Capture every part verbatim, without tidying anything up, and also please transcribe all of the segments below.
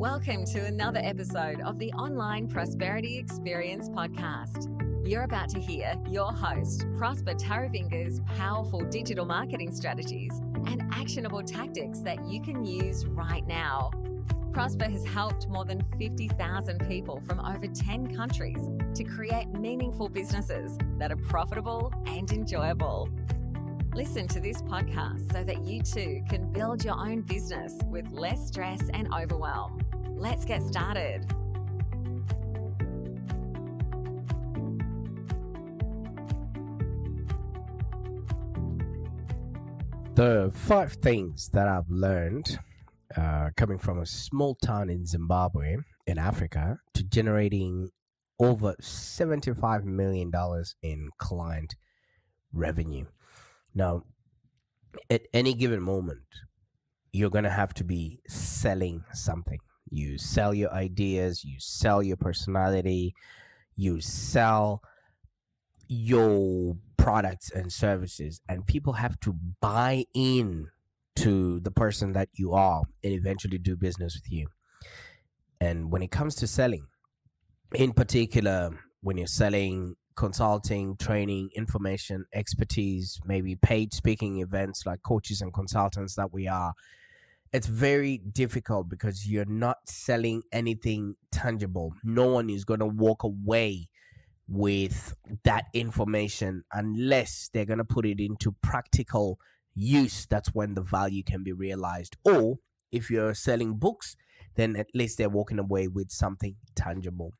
Welcome to another episode of the Online Prosperity Experience Podcast. You're about to hear your host, Prosper Taruvinga's powerful digital marketing strategies and actionable tactics that you can use right now. Prosper has helped more than fifty thousand people from over ten countries to create meaningful businesses that are profitable and enjoyable. Listen to this podcast so that you too can build your own business with less stress and overwhelm. Let's get started. The five things that I've learned uh, coming from a small town in Zimbabwe in Africa to generating over seventy-five million dollars in client revenue. Now, at any given moment, you're going to have to be selling something. You sell your ideas, you sell your personality, you sell your products and services, and people have to buy in to the person that you are and eventually do business with you. And when it comes to selling, in particular, when you're selling consulting, training, information, expertise, maybe paid speaking events like coaches and consultants that we are, it's very difficult because you're not selling anything tangible. No one is going to walk away with that information unless they're going to put it into practical use. That's when the value can be realized. Or if you're selling books, then at least they're walking away with something tangible.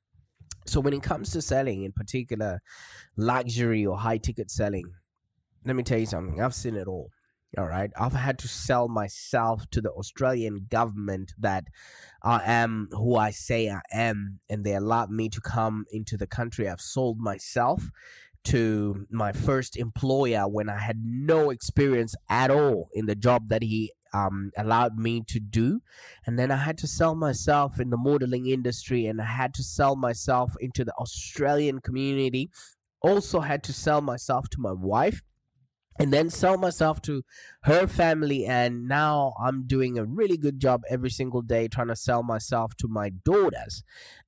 So when it comes to selling, in particular, luxury or high-ticket selling, let me tell you something. I've seen it all, all right? I've had to sell myself to the Australian government that I am who I say I am, and they allowed me to come into the country. I've sold myself to my first employer when I had no experience at all in the job that he Um, allowed me to do. And then I had to sell myself in the modeling industry, and I had to sell myself into the Australian community. Also had to sell myself to my wife, and then sell myself to her family. And now I'm doing a really good job every single day trying to sell myself to my daughters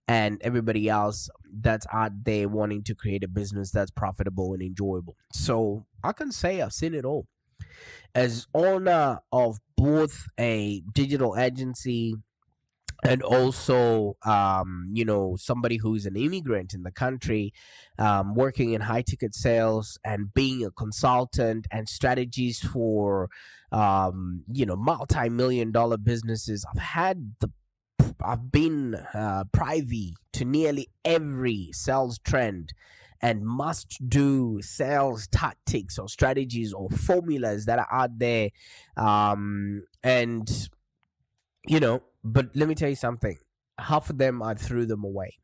and everybody else that's out there wanting to create a business that's profitable and enjoyable. So I can say I've seen it all. As owner of both a digital agency and also, um, you know, somebody who's an immigrant in the country, um, working in high ticket sales and being a consultant and strategies for, um, you know, multi-million dollar businesses, I've had the I've been uh, privy to nearly every sales trend and must do sales tactics or strategies or formulas that are out there. Um, and, you know, but let me tell you something. Half of them, I threw them away.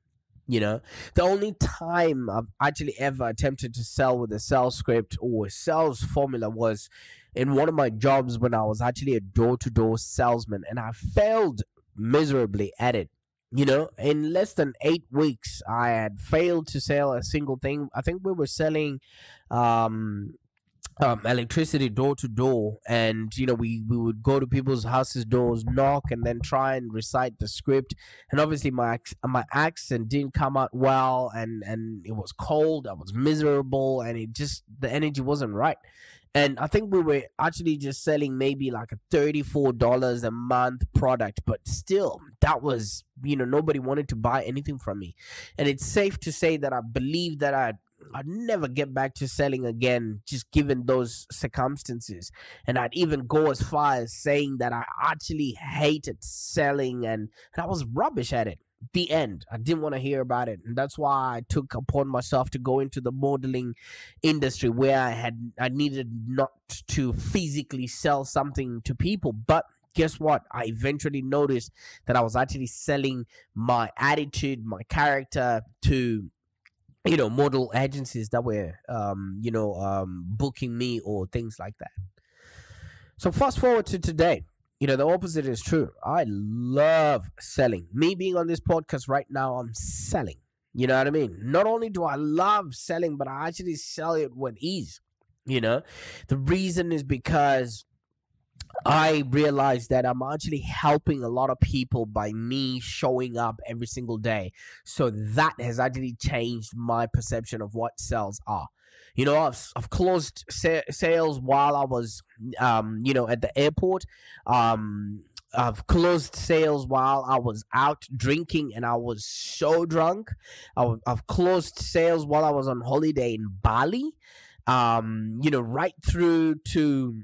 You know, the only time I've actually ever attempted to sell with a sales script or a sales formula was in one of my jobs when I was actually a door-to-door salesman, and I failed miserably at it. You know, in less than eight weeks, I had failed to sell a single thing. I think we were selling um, um, electricity door to door. And, you know, we, we would go to people's houses, doors, knock, and then try and recite the script. And obviously my my accent didn't come out well. And, and it was cold. I was miserable. And it just, the energy wasn't right. And I think we were actually just selling maybe like a thirty-four dollars a month product. But still, that was, you know, nobody wanted to buy anything from me. And it's safe to say that I believe that I'd, I'd never get back to selling again, just given those circumstances. And I'd even go as far as saying that I actually hated selling and, and I was rubbish at it. The end. I didn't want to hear about it. And that's why I took upon myself to go into the modeling industry where I had I needed not to physically sell something to people. But guess what? I eventually noticed that I was actually selling my attitude, my character to, you know, model agencies that were, um, you know, um, booking me or things like that. So fast forward to today. You know, the opposite is true. I love selling. Me being on this podcast right now, I'm selling. You know what I mean? Not only do I love selling, but I actually sell it with ease. You know, the reason is because I realized that I'm actually helping a lot of people by me showing up every single day. So that has actually changed my perception of what sales are. You know, I've, I've closed sa- sales while I was, um, you know, at the airport. Um, I've closed sales while I was out drinking and I was so drunk. I've, I've closed sales while I was on holiday in Bali, um, you know, right through to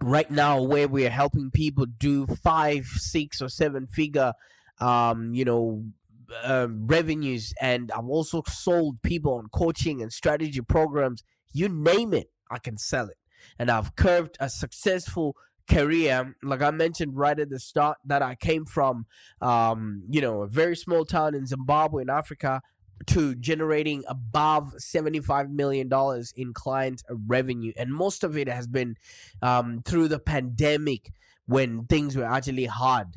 right now where we're helping people do five, six or seven figure, um, you know, Uh, revenues, and I've also sold people on coaching and strategy programs. You name it, I can sell it. And I've curved a successful career, like I mentioned right at the start, that I came from, um, you know, a very small town in Zimbabwe in Africa, to generating above seventy-five million dollars in client revenue. And most of it has been um, through the pandemic when things were actually hard.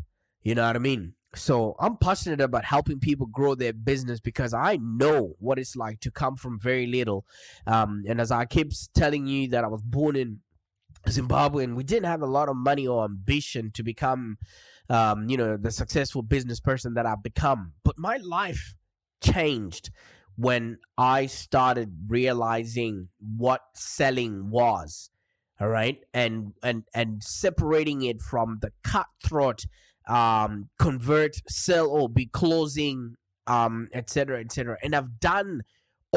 You know what I mean? So I'm passionate about helping people grow their business because I know what it's like to come from very little. Um, and as I keep telling you that I was born in Zimbabwe and we didn't have a lot of money or ambition to become, um, you know, the successful business person that I've become. But my life changed when I started realizing what selling was. All right. And, and, and separating it from the cutthroat Um, convert, sell, or be closing, um, et cetera, et cetera. And I've done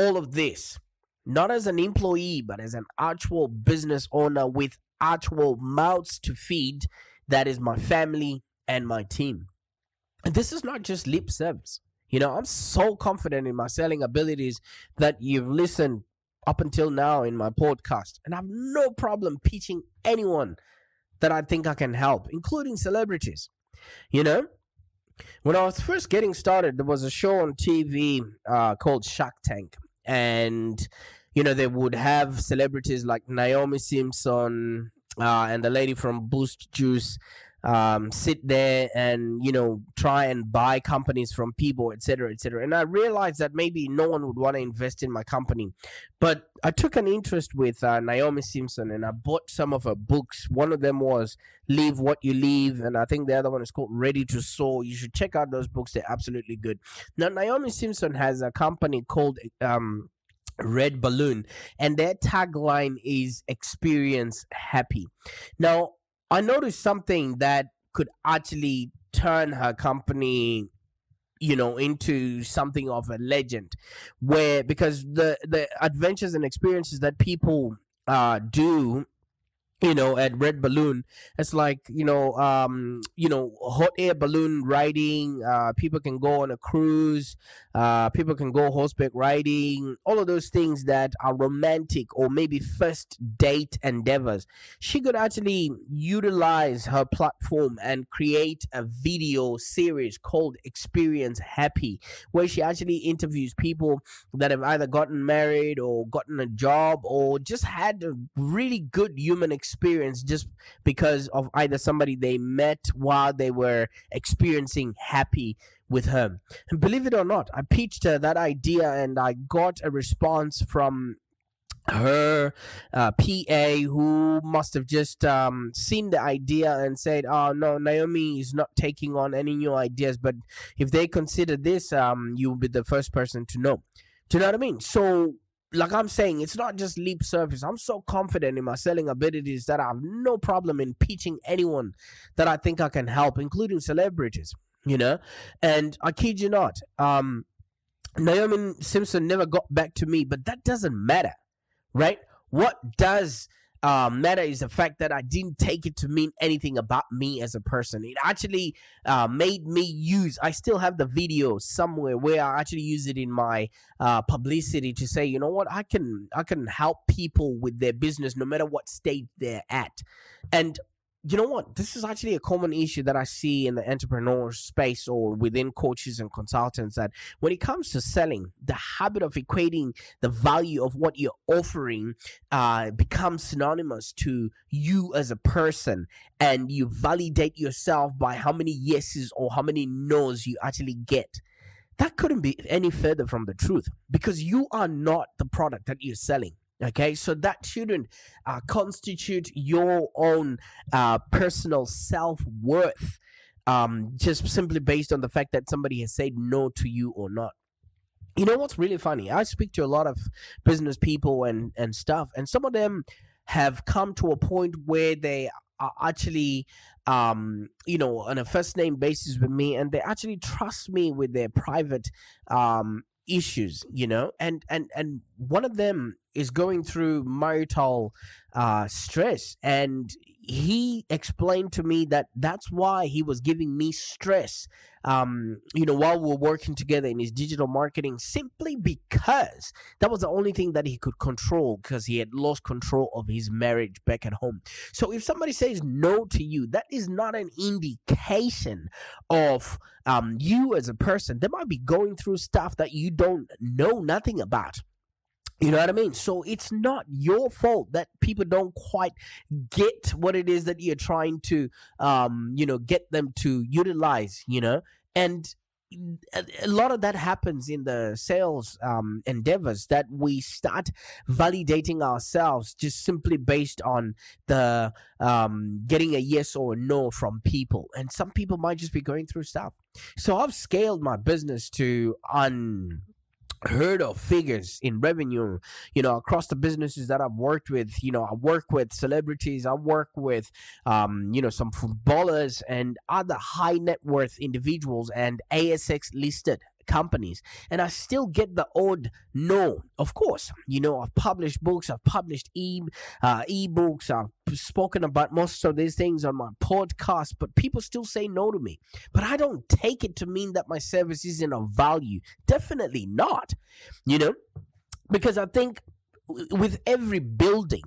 all of this, not as an employee, but as an actual business owner with actual mouths to feed. That is my family and my team. And this is not just lip service. You know, I'm so confident in my selling abilities that you've listened up until now in my podcast. And I have no problem pitching anyone that I think I can help, including celebrities. You know, when I was first getting started, there was a show on T V uh, called Shark Tank. And, you know, they would have celebrities like Naomi Simson uh, and the lady from Boost Juice um, sit there and, you know, try and buy companies from people, et cetera, et cetera. And I realized that maybe no one would want to invest in my company. But I took an interest with uh, Naomi Simson and I bought some of her books. One of them was Leave What You Leave. And I think the other one is called Ready to Soar. You should check out those books. They're absolutely good. Now, Naomi Simson has a company called um, Red Balloon, and their tagline is Experience Happy. Now, I noticed something that could actually turn her company, you know, into something of a legend, where because the, the adventures and experiences that people uh, do, you know, at Red Balloon, it's like, you know, um, you know, hot air balloon riding, uh, people can go on a cruise, uh, people can go horseback riding, all of those things that are romantic or maybe first date endeavors. She could actually utilize her platform and create a video series called Experience Happy, where she actually interviews people that have either gotten married or gotten a job or just had a really good human experience. Experience just because of either somebody they met while they were experiencing happy with her. And believe it or not, I pitched her that idea and I got a response from her uh, P A, who must have just um, seen the idea and said, oh no, Naomi is not taking on any new ideas, but if they consider this, um, you'll be the first person to know. Do you know what I mean? So like I'm saying, it's not just lip service. I'm so confident in my selling abilities that I have no problem in pitching anyone that I think I can help, including celebrities, you know. And I kid you not, um, Naomi Simson never got back to me, but that doesn't matter, right? What does uh, matter is the fact that I didn't take it to mean anything about me as a person. It actually uh, made me use, I still have the video somewhere where I actually use it in my uh, publicity to say, you know what, I can, I can help people with their business no matter what state they're at. And you know what, this is actually a common issue that I see in the entrepreneur space or within coaches and consultants, that when it comes to selling, the habit of equating the value of what you're offering uh, becomes synonymous to you as a person, and you validate yourself by how many yeses or how many no's you actually get. That couldn't be any further from the truth, because you are not the product that you're selling. Okay, so that shouldn't uh, constitute your own uh, personal self-worth um, just simply based on the fact that somebody has said no to you or not. You know what's really funny? I speak to a lot of business people and, and stuff, and some of them have come to a point where they are actually, um, you know, on a first-name basis with me, and they actually trust me with their private um issues, you know, and and and one of them is going through marital uh stress, and he explained to me that that's why he was giving me stress um you know while we were working together in his digital marketing, simply because that was the only thing that he could control, because he had lost control of his marriage back at home. So if somebody says no to you, that is not an indication of um you as a person. They might be going through stuff that you don't know nothing about. You know what I mean? So it's not your fault that people don't quite get what it is that you're trying to, um, you know, get them to utilize, you know, and a lot of that happens in the sales um, endeavors, that we start validating ourselves just simply based on the um, getting a yes or a no from people. And some people might just be going through stuff. So I've scaled my business to un... heard of figures in revenue, you know, across the businesses that I've worked with. You know, I work with celebrities, I work with, um, you know, some footballers and other high net worth individuals and A S X listed companies, and I still get the odd no. Of course, you know, I've published books, I've published e uh, ebooks, I've spoken about most of these things on my podcast, but people still say no to me. But I don't take it to mean that my service isn't of value. Definitely not, you know, because I think with every building,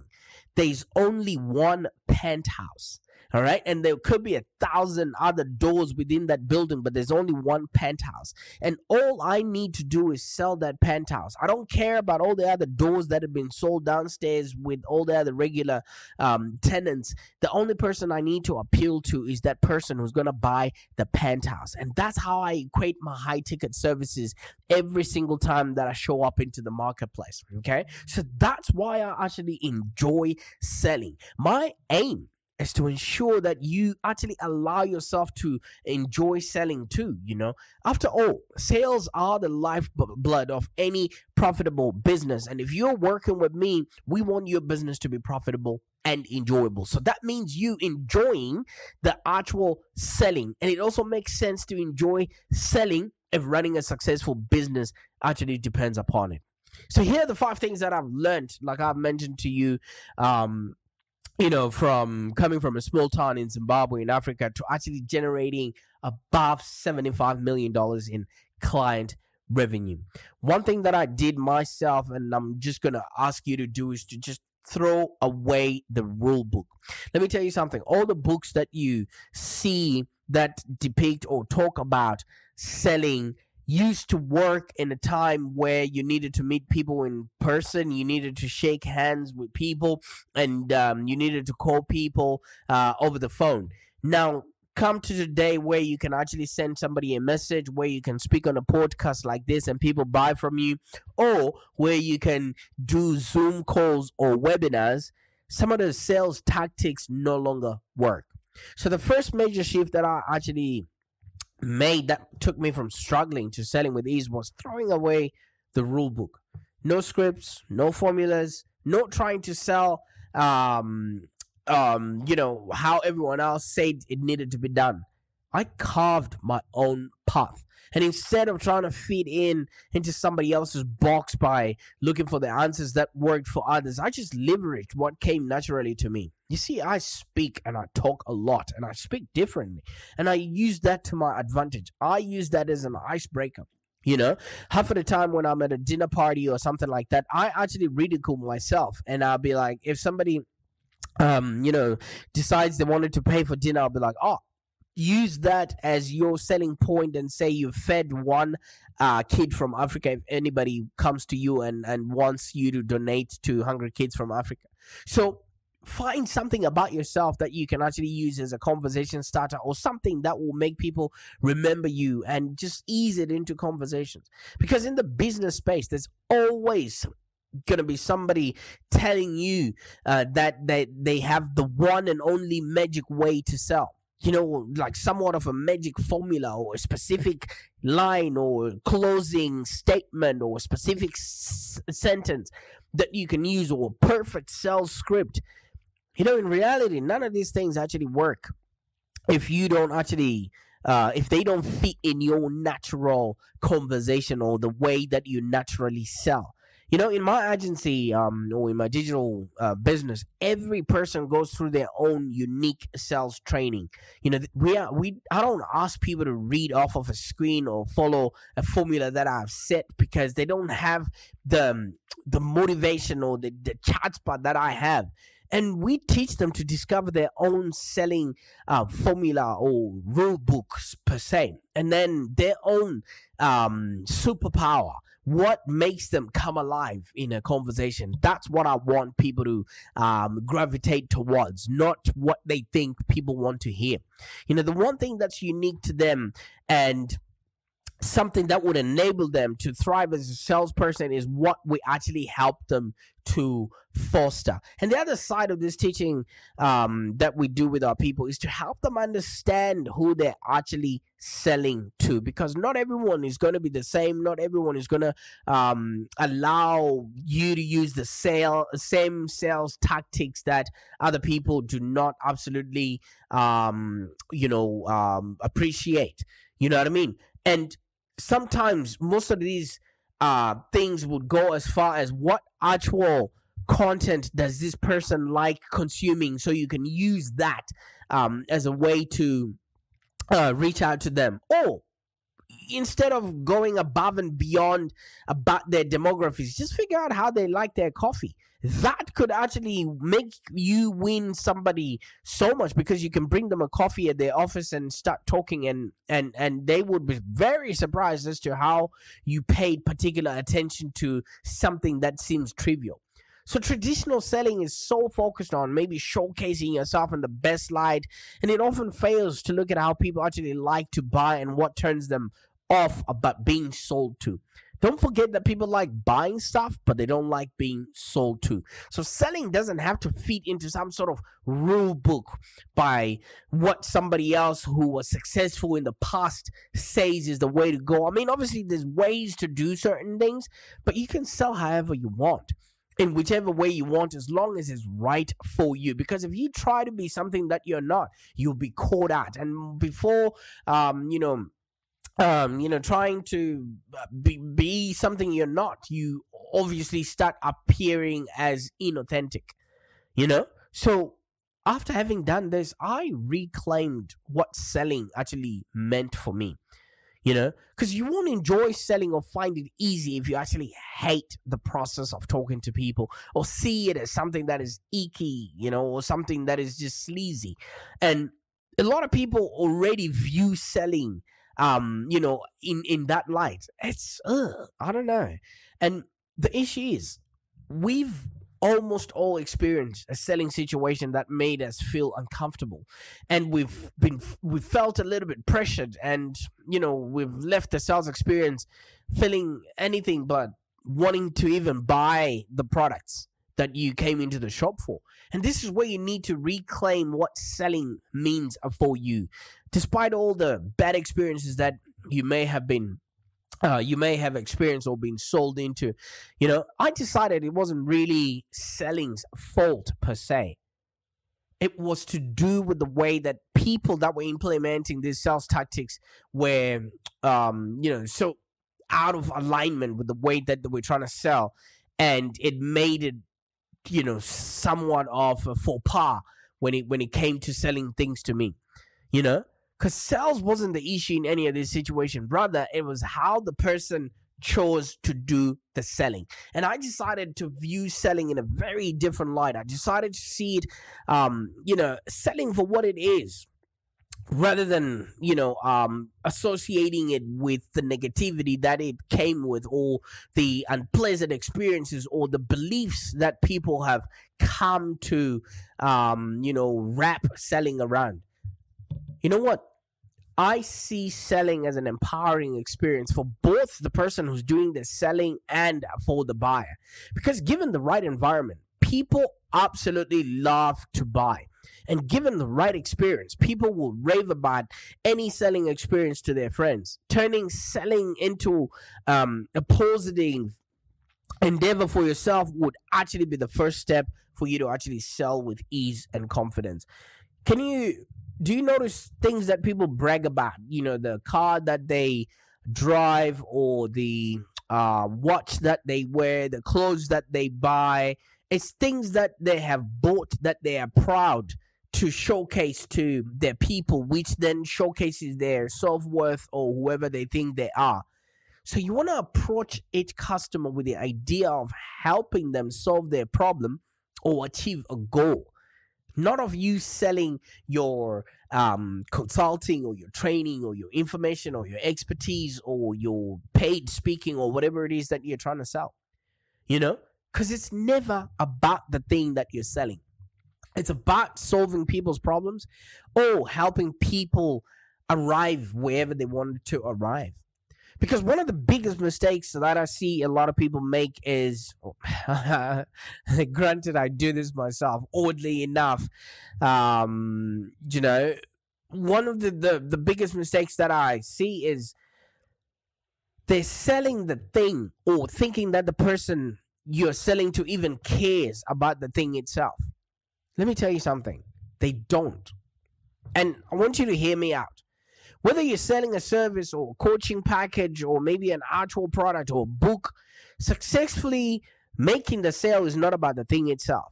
there's only one penthouse. All right. And there could be a thousand other doors within that building, but there's only one penthouse. And all I need to do is sell that penthouse. I don't care about all the other doors that have been sold downstairs with all the other regular um, tenants. The only person I need to appeal to is that person who's going to buy the penthouse. And that's how I equate my high ticket services every single time that I show up into the marketplace. Okay. So that's why I actually enjoy selling. My aim is to ensure that you actually allow yourself to enjoy selling too, you know. After all, sales are the lifeblood of any profitable business. And if you're working with me, we want your business to be profitable and enjoyable. So that means you enjoying the actual selling. And it also makes sense to enjoy selling if running a successful business actually depends upon it. So here are the five things that I've learned, like I've mentioned to you, um, you know, from coming from a small town in Zimbabwe in Africa to actually generating above seventy-five million dollars in client revenue. One thing that I did myself, and I'm just going to ask you to do, is to just throw away the rule book. Let me tell you something. All the books that you see that depict or talk about selling used to work in a time where you needed to meet people in person, you needed to shake hands with people, and um, you needed to call people uh, over the phone. Now, come to the day where you can actually send somebody a message, where you can speak on a podcast like this and people buy from you, or where you can do Zoom calls or webinars. Some of the sales tactics no longer work. So the first major shift that I actually made that took me from struggling to selling with ease was throwing away the rule book. No scripts, no formulas, not trying to sell um um you know how everyone else said it needed to be done. I carved my own path, and instead of trying to fit in into somebody else's box by looking for the answers that worked for others, I just leveraged what came naturally to me. You see, I speak and I talk a lot, and I speak differently, and I use that to my advantage. I use that as an icebreaker. You know, half of the time when I'm at a dinner party or something like that, I actually ridicule myself, and I'll be like, if somebody, um, you know, decides they wanted to pay for dinner, I'll be like, oh, use that as your selling point and say you fed one uh, kid from Africa if anybody comes to you and, and wants you to donate to Hungry Kids from Africa. So find something about yourself that you can actually use as a conversation starter, or something that will make people remember you and just ease it into conversations. Because in the business space, there's always going to be somebody telling you uh, that they, they have the one and only magic way to sell. You know, like somewhat of a magic formula or a specific line or closing statement or a specific s sentence that you can use, or a perfect sales script. You know, in reality, none of these things actually work if you don't actually, uh, if they don't fit in your natural conversation or the way that you naturally sell. You know, in my agency um, or in my digital uh, business, every person goes through their own unique sales training. You know, we are, we I don't ask people to read off of a screen or follow a formula that I've set, because they don't have the the motivation or the, the chat spot that I have. And we teach them to discover their own selling uh, formula or rule books per se, and then their own um, superpower. What makes them come alive in a conversation? That's what I want people to um, gravitate towards, not what they think people want to hear. You know, the one thing that's unique to them and something that would enable them to thrive as a salesperson is what we actually help them to foster. And the other side of this teaching um, that we do with our people is to help them understand who they're actually selling to, because not everyone is going to be the same. Not everyone is going to um, allow you to use the sale, same sales tactics that other people do not absolutely, um, you know, um, appreciate. You know what I mean? And sometimes most of these uh, things would go as far as what actual content does this person like consuming, so you can use that um, as a way to uh, reach out to them. Or instead of going above and beyond about their demographics, just figure out how they like their coffee. That could actually make you win somebody so much, because you can bring them a coffee at their office and start talking, and and and they would be very surprised as to how you paid particular attention to something that seems trivial. So traditional selling is so focused on maybe showcasing yourself in the best light, and it often fails to look at how people actually like to buy and what turns them off about being sold to. Don't forget that people like buying stuff, but they don't like being sold to. So selling doesn't have to fit into some sort of rule book by what somebody else who was successful in the past says is the way to go. I mean, obviously there's ways to do certain things, but you can sell however you want, in whichever way you want, as long as it's right for you. Because if you try to be something that you're not, you'll be caught out. And before, um, you know, um, you know, trying to be, be something you're not, you obviously start appearing as inauthentic, you know? So after having done this, I reclaimed what selling actually meant for me. You know, because you won't enjoy selling or find it easy if you actually hate the process of talking to people, or see it as something that is icky, you know, or something that is just sleazy. And a lot of people already view selling, um, you know, in, in that light. It's, uh, I don't know. And the issue is, we've almost all experienced a selling situation that made us feel uncomfortable, and we've been we felt a little bit pressured, and you know, we've left the sales experience feeling anything but wanting to even buy the products that you came into the shop for. And this is where you need to reclaim what selling means for you, despite all the bad experiences that you may have been Uh, you may have experienced or been sold into. You know, I decided it wasn't really selling's fault per se. It was to do with the way that people that were implementing these sales tactics were, um, you know, so out of alignment with the way that they were trying to sell. And it made it, you know, somewhat of a faux pas when it, when it came to selling things to me, you know. Because sales wasn't the issue in any of this situation. Rather, it was how the person chose to do the selling. And I decided to view selling in a very different light. I decided to see it, um, you know, selling for what it is, rather than, you know, um, associating it with the negativity that it came with, or the unpleasant experiences, or the beliefs that people have come to, um, you know, wrap selling around. You know what? I see selling as an empowering experience for both the person who's doing the selling and for the buyer. Because given the right environment, people absolutely love to buy. And given the right experience, people will rave about any selling experience to their friends. Turning selling into um, a positive endeavor for yourself would actually be the first step for you to actually sell with ease and confidence. Can you... Do you notice things that people brag about? You know, the car that they drive, or the uh, watch that they wear, the clothes that they buy. It's things that they have bought that they are proud to showcase to their people, which then showcases their self-worth or whoever they think they are. So you want to approach each customer with the idea of helping them solve their problem or achieve a goal. Not of you selling your um, consulting or your training or your information or your expertise or your paid speaking or whatever it is that you're trying to sell, you know, because it's never about the thing that you're selling. It's about solving people's problems or helping people arrive wherever they wanted to arrive. Because one of the biggest mistakes that I see a lot of people make is, granted, I do this myself, oddly enough, um, you know, one of the, the, the biggest mistakes that I see is they're selling the thing or thinking that the person you're selling to even cares about the thing itself. Let me tell you something. They don't. And I want you to hear me out. Whether you're selling a service or a coaching package or maybe an actual product or book, successfully making the sale is not about the thing itself.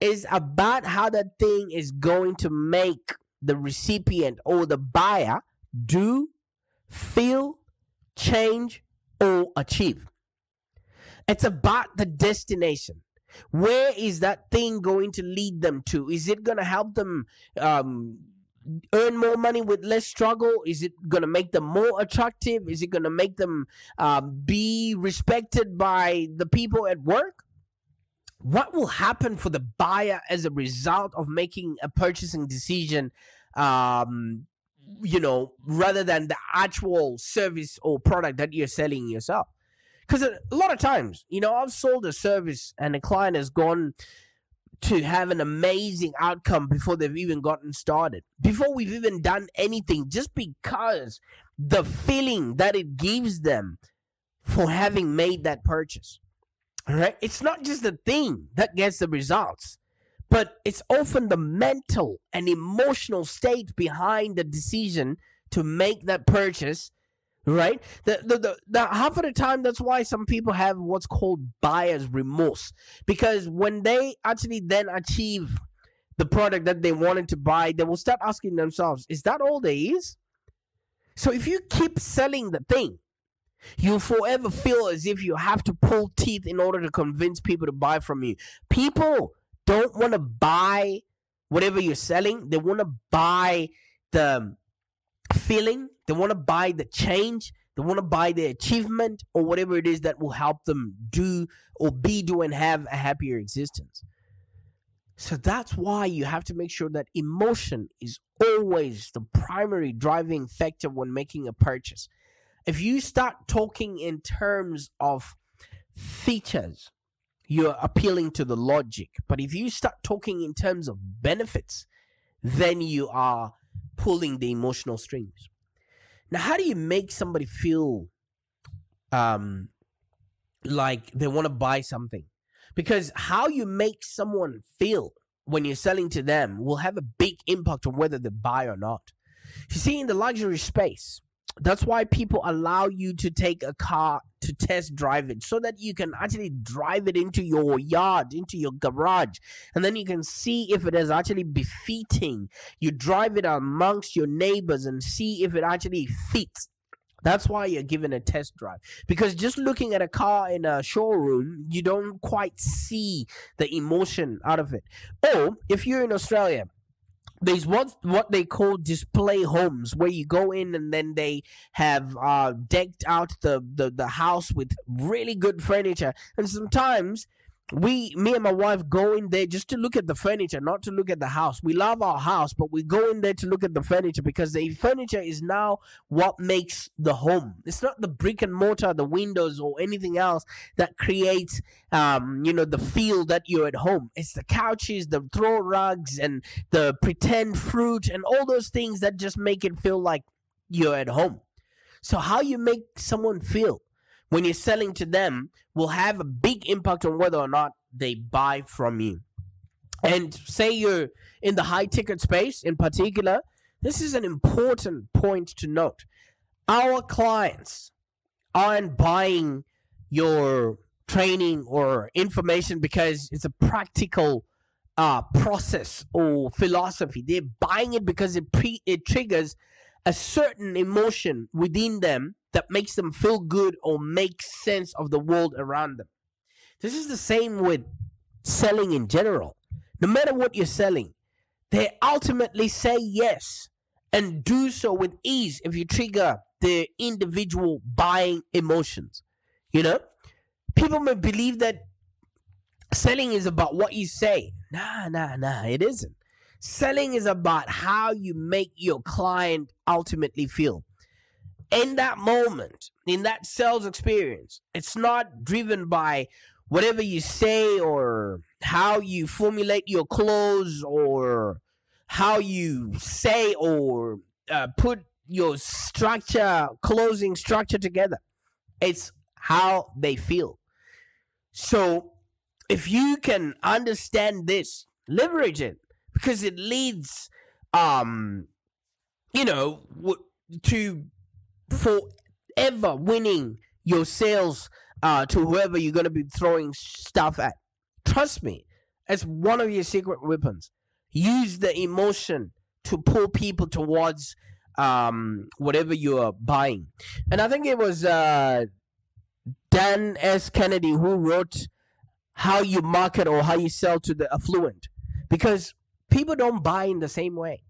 It's about how that thing is going to make the recipient or the buyer do, feel, change, or achieve. It's about the destination. Where is that thing going to lead them to? Is it going to help them um, earn more money with less struggle? Is it going to make them more attractive? Is it going to make them uh, be respected by the people at work? What will happen for the buyer as a result of making a purchasing decision, um, you know, rather than the actual service or product that you're selling yourself? Because a lot of times, you know, I've sold a service and a client has gone to have an amazing outcome before they've even gotten started, before we've even done anything, just because the feeling that it gives them for having made that purchase. All right? It's not just the thing that gets the results, but it's often the mental and emotional state behind the decision to make that purchase, right? The, the, the, the half of the time, that's why some people have what's called buyer's remorse, because when they actually then achieve the product that they wanted to buy, they will start asking themselves, is that all there is? So if you keep selling the thing, you'll forever feel as if you have to pull teeth in order to convince people to buy from you. People don't want to buy whatever you're selling. They want to buy the feeling. They want to buy the change. They want to buy the achievement or whatever it is that will help them do or be, do, and have a happier existence. So that's why you have to make sure that emotion is always the primary driving factor when making a purchase. If you start talking in terms of features, you're appealing to the logic. But if you start talking in terms of benefits, then you are pulling the emotional strings. Now, how do you make somebody feel um, like they want to buy something? Because how you make someone feel when you're selling to them will have a big impact on whether they buy or not. You see, in the luxury space, that's why people allow you to take a car to test drive it so that you can actually drive it into your yard, into your garage, and then you can see if it is actually befitting. You drive it amongst your neighbors and see if it actually fits. That's why you're given a test drive, because just looking at a car in a showroom, you don't quite see the emotion out of it. Or if you're in Australia, there's what, what they call display homes, where you go in and then they have uh, decked out the, the, the house with really good furniture. And sometimes We, me and my wife go in there just to look at the furniture, not to look at the house. We love our house, but we go in there to look at the furniture because the furniture is now what makes the home. It's not the brick and mortar, the windows or anything else that creates, um, you know, the feel that you're at home. It's the couches, the throw rugs and the pretend fruit and all those things that just make it feel like you're at home. So how you make someone feel when you're selling to them will have a big impact on whether or not they buy from you. And say you're in the high ticket space in particular, this is an important point to note. Our clients aren't buying your training or information because it's a practical uh, process or philosophy. They're buying it because it, pre it triggers a certain emotion within them that makes them feel good or make sense of the world around them. This is the same with selling in general. No matter what you're selling, they ultimately say yes and do so with ease if you trigger their individual buying emotions. You know, people may believe that selling is about what you say. Nah, nah, nah, it isn't. Selling is about how you make your client ultimately feel. In that moment, in that sales experience, it's not driven by whatever you say or how you formulate your close or how you say or uh, put your structure, closing structure together. It's how they feel. So if you can understand this, leverage it because it leads, um, you know, to... forever winning your sales uh, to whoever you're going to be throwing stuff at. Trust me, it's one of your secret weapons. Use the emotion to pull people towards um, whatever you are buying. And I think it was uh, Dan S. Kennedy who wrote how you market or how you sell to the affluent, because people don't buy in the same way.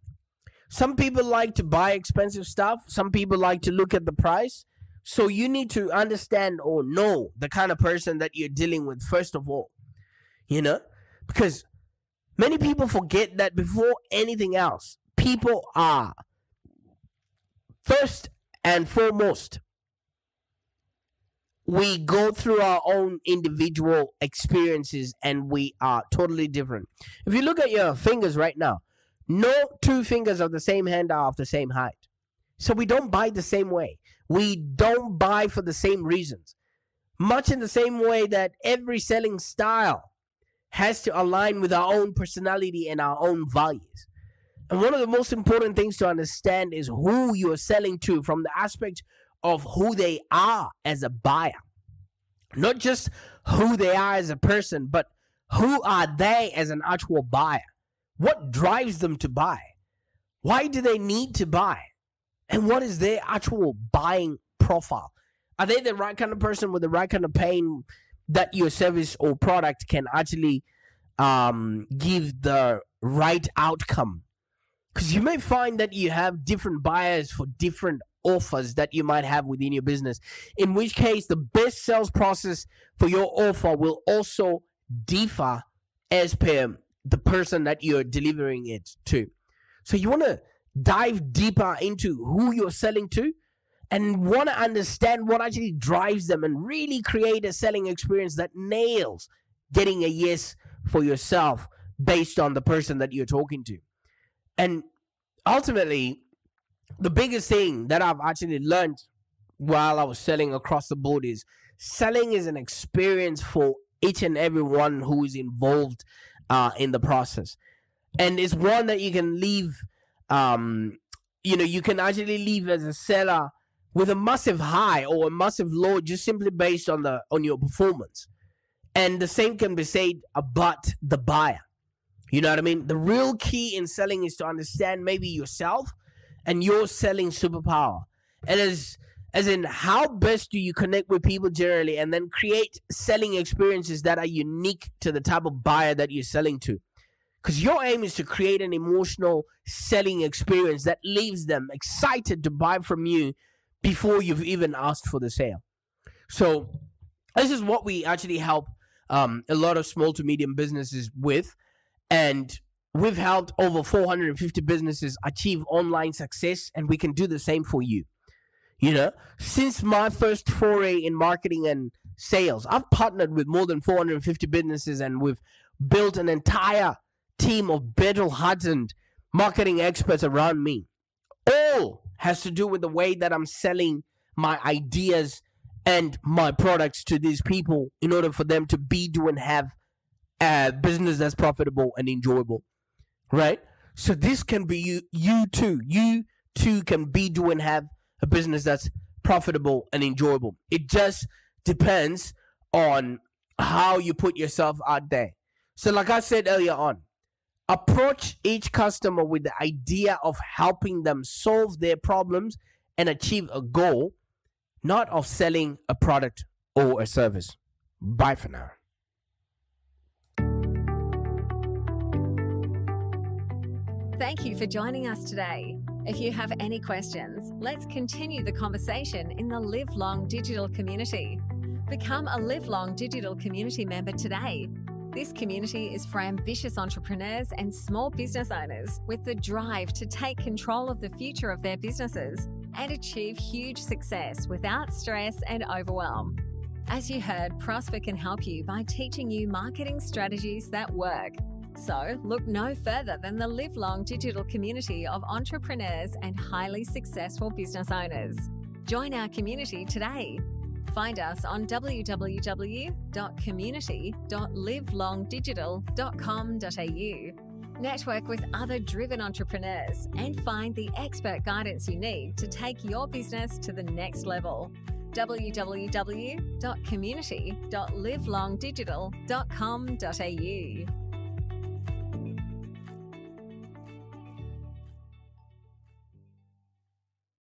Some people like to buy expensive stuff. Some people like to look at the price. So you need to understand or know the kind of person that you're dealing with, first of all. You know? Because many people forget that before anything else, people are, first and foremost, we go through our own individual experiences and we are totally different. If you look at your fingers right now, no two fingers of the same hand are of the same height. So we don't buy the same way. We don't buy for the same reasons. Much in the same way that every selling style has to align with our own personality and our own values. And one of the most important things to understand is who you are selling to from the aspect of who they are as a buyer. Not just who they are as a person, but who are they as an actual buyer? What drives them to buy? Why do they need to buy? And what is their actual buying profile? Are they the right kind of person with the right kind of pain that your service or product can actually um, give the right outcome? Because you may find that you have different buyers for different offers that you might have within your business, in which case the best sales process for your offer will also differ as per the person that you're delivering it to. So you want to dive deeper into who you're selling to and want to understand what actually drives them and really create a selling experience that nails getting a yes for yourself based on the person that you're talking to. And ultimately, the biggest thing that I've actually learned while I was selling across the board is selling is an experience for each and everyone who is involved Uh, in the process. And it's one that you can leave, um, you know, you can actually leave as a seller with a massive high or a massive low just simply based on the on your performance. And the same can be said about the buyer. You know what I mean? The real key in selling is to understand maybe yourself and your selling superpower. And as, as in how best do you connect with people generally and then create selling experiences that are unique to the type of buyer that you're selling to. Because your aim is to create an emotional selling experience that leaves them excited to buy from you before you've even asked for the sale. So this is what we actually help um, a lot of small to medium businesses with, and we've helped over four hundred fifty businesses achieve online success, and we can do the same for you. You know, since my first foray in marketing and sales, I've partnered with more than four hundred fifty businesses, and we've built an entire team of battle-hardened marketing experts around me. All has to do with the way that I'm selling my ideas and my products to these people in order for them to be, do, and have a business that's profitable and enjoyable, right? So this can be you, you too. You too can be, do, and have a business that's profitable and enjoyable. It just depends on how you put yourself out there. So like I said earlier on, approach each customer with the idea of helping them solve their problems and achieve a goal, not of selling a product or a service. Bye for now. Thank you for joining us today. If you have any questions, let's continue the conversation in the Livelong Digital community. Become a Livelong Digital community member today. This community is for ambitious entrepreneurs and small business owners with the drive to take control of the future of their businesses and achieve huge success without stress and overwhelm. As you heard, Prosper can help you by teaching you marketing strategies that work. So look no further than the Livelong Digital community of entrepreneurs and highly successful business owners. Join our community today. Find us on w w w dot community dot livelong digital dot com dot a u. Network with other driven entrepreneurs and find the expert guidance you need to take your business to the next level. w w w dot community dot livelong digital dot com dot a u